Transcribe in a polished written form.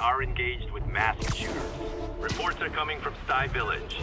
are engaged with masked shooters. Reports are coming from Sty Village.